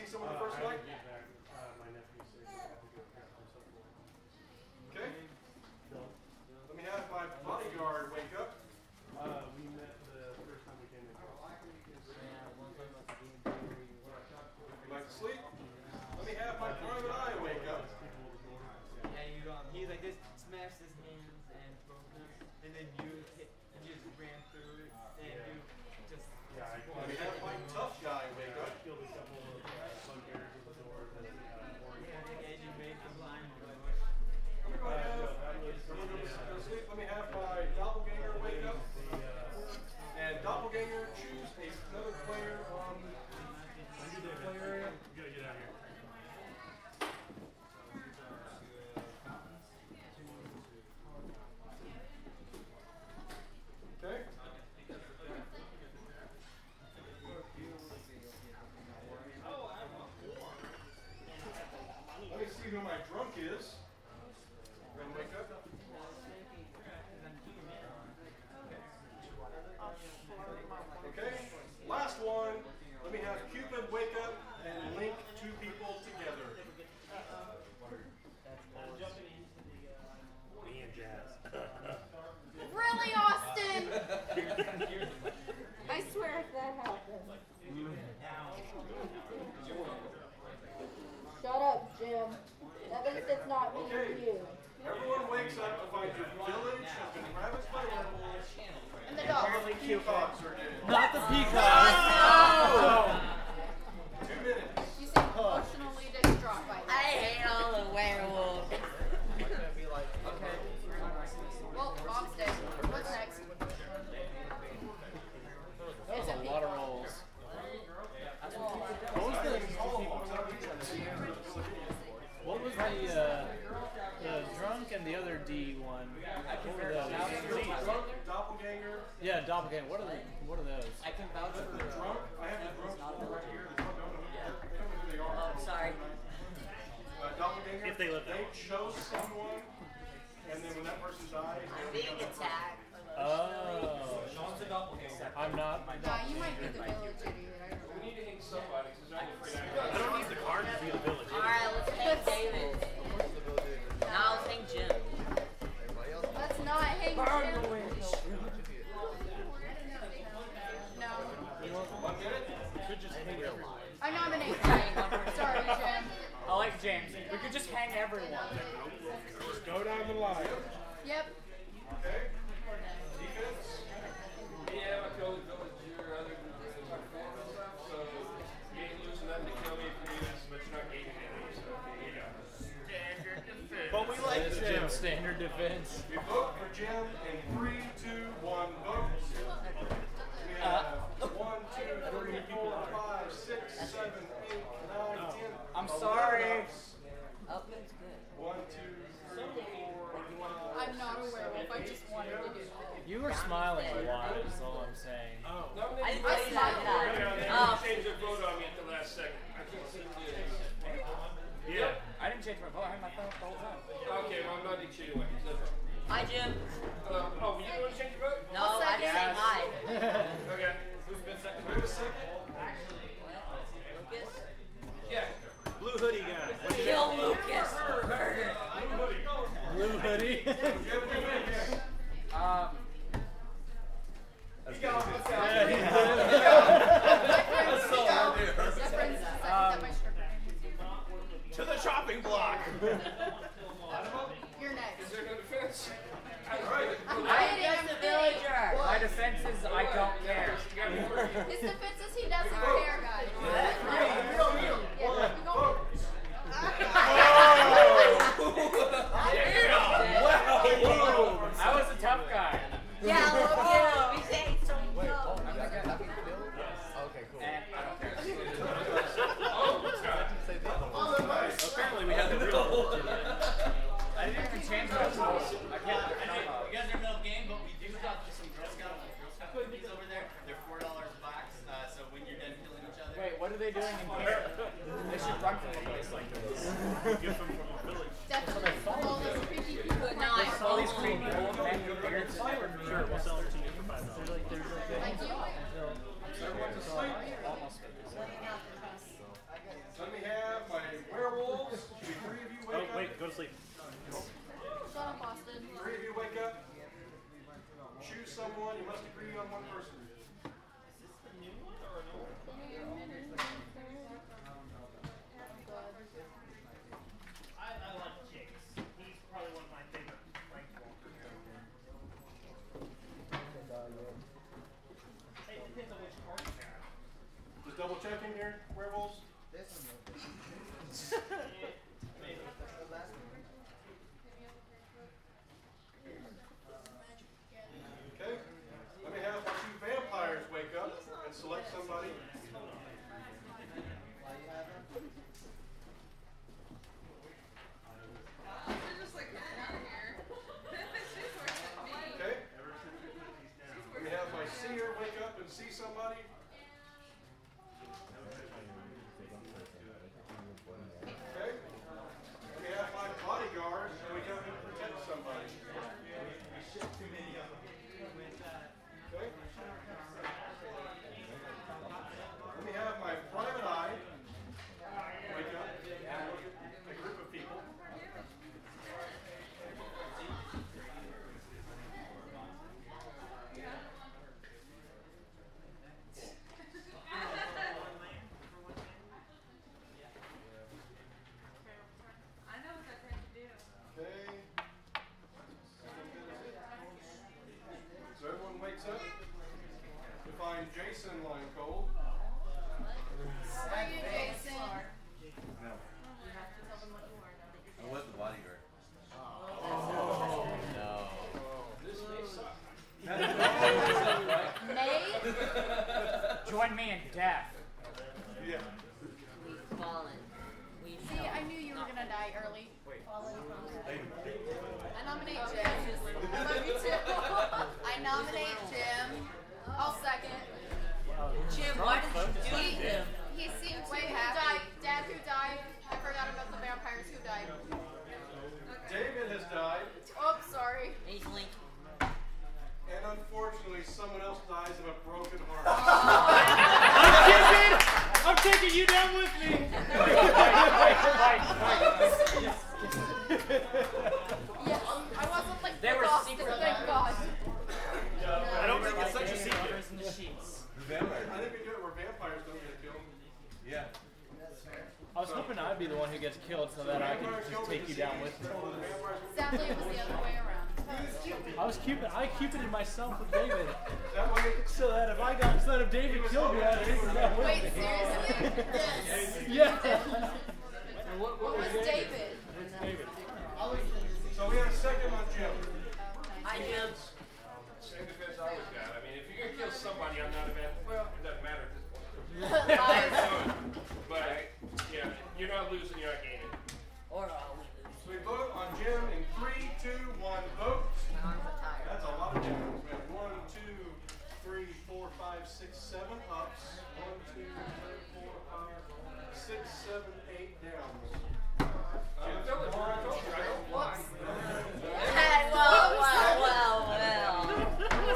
see someone the first night? My nephew said I have to go to the okay. Let me have my bodyguard wake up. We met the first time we came to class. You like to sleep? Let me have my private eye wake up. Yeah, you don't. He like just smashed his hands and broke them, and then you hit, and you just ran through it, and yeah. You just. Yeah, I had my tough guy wake up. Killed a couple of bunkers with the door. And you made the line. I'm gonna go ahead and sleep. Let me have my doppelganger wake up. And doppelganger, choose another player on the play area. You gotta get out of here. Okay. Let me see who my drunk is. Ready to wake up? Okay. Last one. Let me have Cupid wake up and link two people together. Me and Jazz. Really, Austin? I swear if that happens. Shut up, Jim. That means it's not me and you. Everyone wakes up to find your village has been ravaged by animals. And the dogs. Peacocks are dead. Not the peacocks. No! 2 minutes. She's emotionally distraught by that. I hate all the werewolves. Well, Bob's dead. What's next? There's a lot of rolls. What was the drunk and the other D one? What were those? Doppelganger. Yeah, doppelganger. What are those? I can vouch for the drunk. I have the drunk right here. The drunk don't know who they are. Oh, sorry. Doppelganger. If they live, they chose someone. And then when that person dies, I'm being attacked. Oh. Sean's a doppelganger. I'm not. No, you might be the village idiot. We need to hang somebody. I don't need the card to be the village idiot. Alright, let's hang David. No, I'll hang Jim. Let's not hang Jim. No. 1 minute? Could just hang everyone. I nominate Jim. Sorry, Jim. I like James. We could just hang everyone. Just go down the line. Yep. Okay. Defense? Yeah, I killed the villager other than my performance and stuff, so you ain't losing nothing to kill me if you do this, but you're not gaining any, so you know. Standard defense. But we like Jim. Standard defense. You vote for Jim in 3, 2, 1 votes. We have 1, 2, 3, 4, 5, 6, 7, 8, 9, 10. I'm sorry. Upland's good. 1, 2, 3, 4, 5. I'm not a werewolf. I just wanted to do that. You were smiling a lot, is all I'm saying. Oh. I didn't say that. I didn't change your vote on me at the last second. I can't see you. Yeah. I didn't change my vote. I had my phone the whole time. Okay, well, I'm not going to cheat away. Hi, Jim. Hello. Oh, were you going to change your vote? No, I didn't say hi. Okay. Who's been second? Who was second? Actually, Lucas? Yeah. Blue hoodie guy. Kill Lucas. Blue hoodie. He got him. That's to the shopping block. You're next. Is there no defense? I am the villager. My defense is I don't care. His defense is he doesn't care, guys. I was a tough guy. Yeah, well, we say so. Okay, cool. I don't care. Oh, apparently we have the real one. I didn't even change my voice. You guys are no game, but we do talk to some Girl Scout cookies over there. They're $4 a box, so when you're done killing each other. Wait, what are they doing in here? They should run from a place like this. Give them from a village. All these creepy old men with beards. Sure, we'll sell it to you for $5. Everyone's asleep. Okay. Let me have my two vampires wake up and select somebody. They're just like, get out of here. Okay. Let me have my seer wake up and see somebody. Okay. Let me have my bodyguard and wake up and protect somebody. We shipped too many of them. Okay. Let me have my private eye. Wake up and look at a group of people. I know what they're trying to do. Okay. So everyone wakes up to find Jason lying cold. How are you, Jason? No. You have to tell them what you are now. I was the bodyguard. Oh, no. Oh, this may suck. May? Join me in death. Yeah. We've fallen. See, I knew you were going to die early. Wait. I nominate Jim. I love you too. I nominate Jim. I'll second. Jim, why did you do him? He seemed way happy. Who died? Dad, who died? I forgot about the vampires. Who died? Okay. David has died. Oh, sorry. He's linked. And unfortunately, someone else dies of a broken heart. I'm taking you down with me. Yes, I wasn't like they were secret. Thank God. No, I don't think it's such a secret. In the sheets. Vampires. I think we do it where vampires don't get killed. Yeah. That's fair. I was hoping I'd be the one who gets killed so that I could just take you down with me. Sadly, it was the other way around. I cupided myself with David. So that if David killed me, I'd take him down with me. Wait, seriously? Yes. Yeah. What was David? So we had a second on Jim. I am. Same defense I was got. I mean, if you're going to kill somebody, I'm not a man. Well, it doesn't matter at this point. But, yeah, you're not losing, you're not gaining. Or I'll lose. So we vote on Jim in 3, 2, 1, vote. My arms are tired. That's a lot of damage. We have 1, 2, 3, 4, 5, 6, 7 ups. 1, 2, 3, 4, 5, 6, 7, 8 downs. Everyone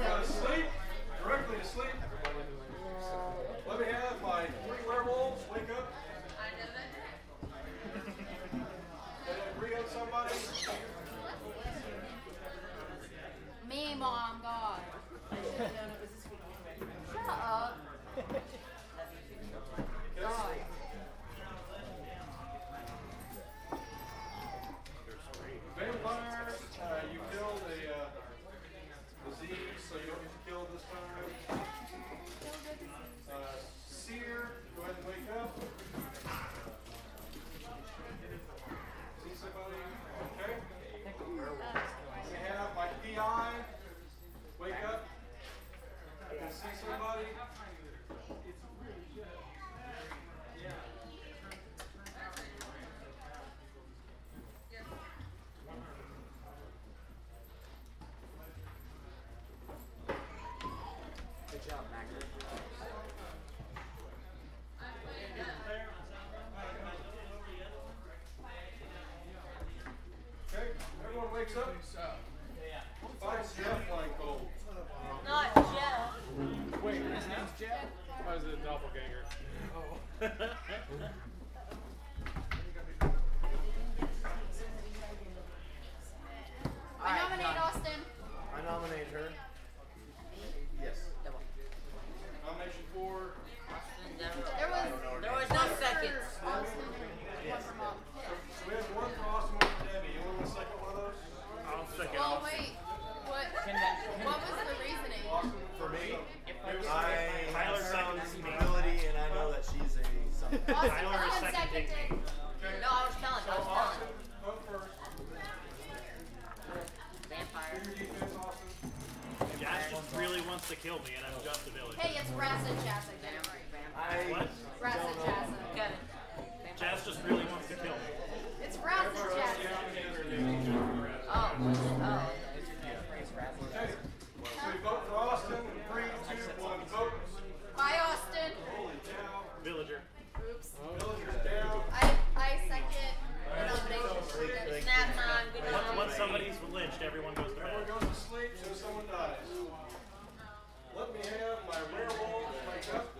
got to sleep, directly to sleep. Let me have my 3 werewolves wake up. I know that. Did I agree on somebody? Me, Mom, God. I should have known it was this weekend. Shut up. God. Vampire, you killed a disease, so you don't get to kill this time. Seer, go ahead and wake up. See somebody? Okay. We have my PI, wake up. You can see somebody. It's really good. Yeah. Good job, Mac. Okay, everyone wakes up. Finds Jeff lying cold. Not Jeff. Wait, his name's Jeff? I was a doppelganger. Oh. I nominate Austin. I nominate her. Yes. Nomination for Austin. There was no seconds. Austin. Yes. One for Mom. So we have one for Austin, one for Debbie. You want to second one of those? I'll second Austin. Oh wait, what was the reasoning? Austin for me. Tyler found ability, and I know that she's a something. Austin seconded. Jax just really wants to kill me, and I'm just a villager. Hey, it's Razz and Jazz again. What? Razz and Jazz. Got it. Jazz just really wants to kill me. It's Razz and Jazz. Oh. Oh. Okay. So we vote for Austin. 3, 2, 1, vote. Bye, Austin. Holy cow. Villager. Oops. Villager's down. I second. Snap on. Once somebody's lynched, everyone goes to bed. Everyone goes to sleep, so someone dies. Let me have my werewolf, my justice.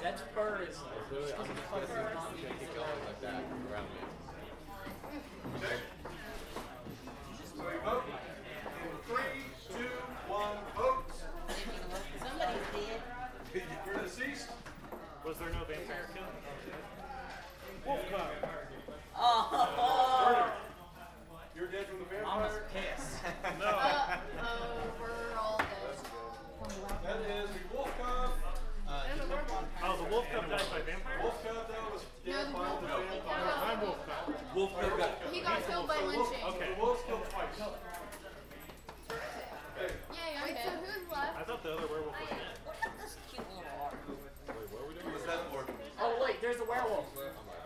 That's birds. It's really, I'm just going to keep going like that around me.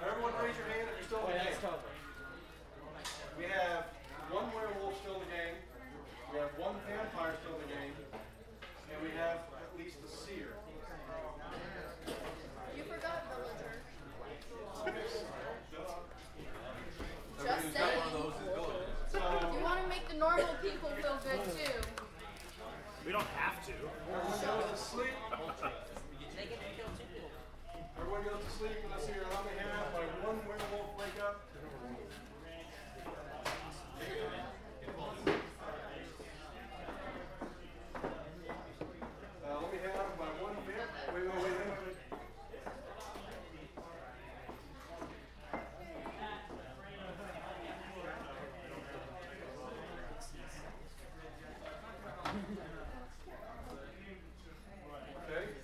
Everyone raise your hand if you're still in the game. We have one werewolf still in the game, we have one vampire still in the game, and we have at least a seer. You forgot villager. Just saying. You want to make the normal people feel good too. We don't have to. Everyone goes to sleep. Everyone goes to sleep unless you're on the hand by one werewolf wake up. Let me have by one vampire. Wait. Okay,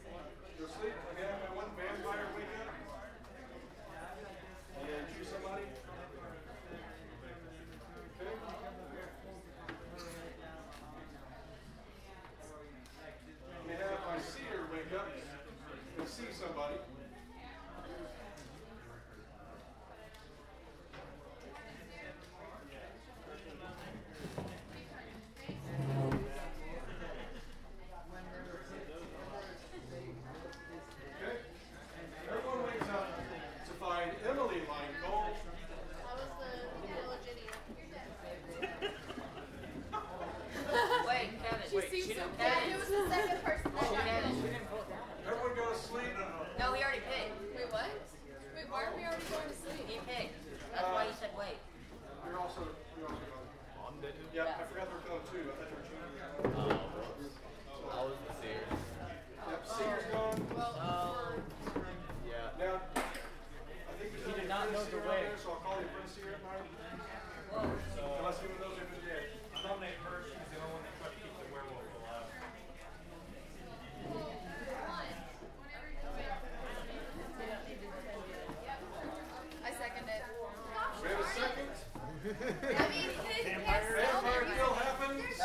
go sleep, again, my one vampire wake up. Yeah, choose somebody. Okay. We have my seer wake up and see somebody. Emily lying cold. That was the illegitiate. Wait, Kevin. Wait, she so Kevin. It was the second person that got it. Everyone go to sleep. No, we already picked. Wait, what? Wait, why are we already going to sleep? He picked. That's why you said wait. You're also going. I'm dead. Yep, yeah. I forgot they were going too. I thought you were cheating. Oh, I was the seer. Yep, seer's gone. Well, yeah. Now. He did not know the way. So I'll call you Prince here at mine. Unless you know if dead. I nominate her. She's the only one that tried to keep the werewolf alive. I second it. We have a second. I mean, vampire kill happens.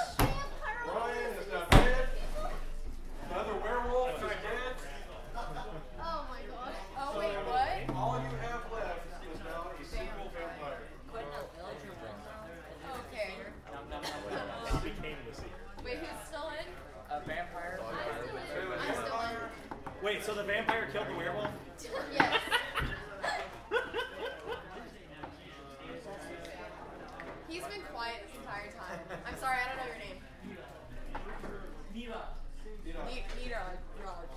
Ryan is not dead. Another werewolf is dead. Oh my god. Oh wait, what? All you have left is now a single vampire. Okay. She became the seer. Wait, who's still in? A vampire. I'm still in. Wait, so the vampire killed the werewolf? Yes. He's been quiet this entire time. I'm sorry, I don't know your name. Nira. Nira. Raj.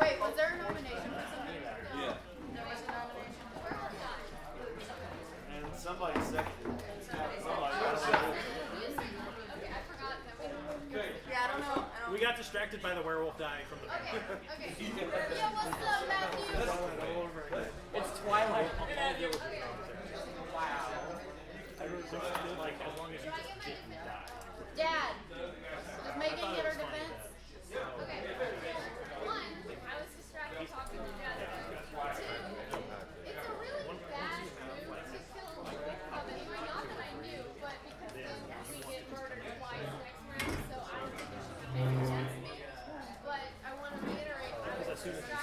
Wait, was there a nomination for somebody? No. Yeah. There was a nomination for and somebody seconded. Okay, I forgot that we don't. Yeah, I don't know. We got distracted by the werewolf dying from the vampire. Okay. Yeah, what's up, Matthew? It's Twilight. Okay. Wow. I really don't like as long as you just didn't die. Dad, does Megan get her defense? Yeah. Okay. One, I was distracted talking to Dad. Two, it's a really bad move to kill a werewolf of anyway. Not that I knew, but because then we get murdered twice next round, so I don't think it should be taken against me. But I want to reiterate, I was distracted.